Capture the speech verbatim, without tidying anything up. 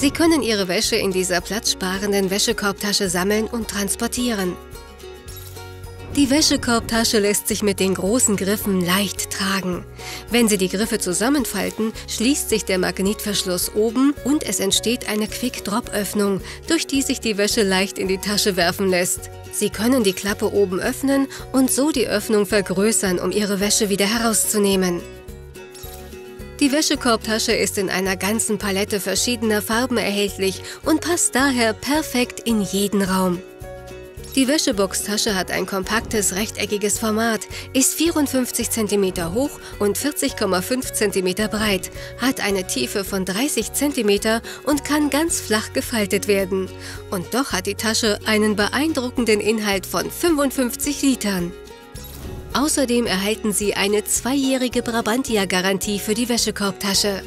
Sie können Ihre Wäsche in dieser platzsparenden Wäschekorbtasche sammeln und transportieren. Die Wäschekorbtasche lässt sich mit den großen Griffen leicht tragen. Wenn Sie die Griffe zusammenfalten, schließt sich der Magnetverschluss oben und es entsteht eine Quick-Drop-Öffnung, durch die sich die Wäsche leicht in die Tasche werfen lässt. Sie können die Klappe oben öffnen und so die Öffnung vergrößern, um Ihre Wäsche wieder herauszunehmen. Die Wäschekorbtasche ist in einer ganzen Palette verschiedener Farben erhältlich und passt daher perfekt in jeden Raum. Die Wäscheboxtasche hat ein kompaktes, rechteckiges Format, ist vierundfünfzig Zentimeter hoch und vierzig Komma fünf Zentimeter breit, hat eine Tiefe von dreißig Zentimeter und kann ganz flach gefaltet werden. Und doch hat die Tasche einen beeindruckenden Inhalt von fünfundfünfzig Litern. Außerdem erhalten Sie eine zweijährige Brabantia-Garantie für die Wäschekorbtasche.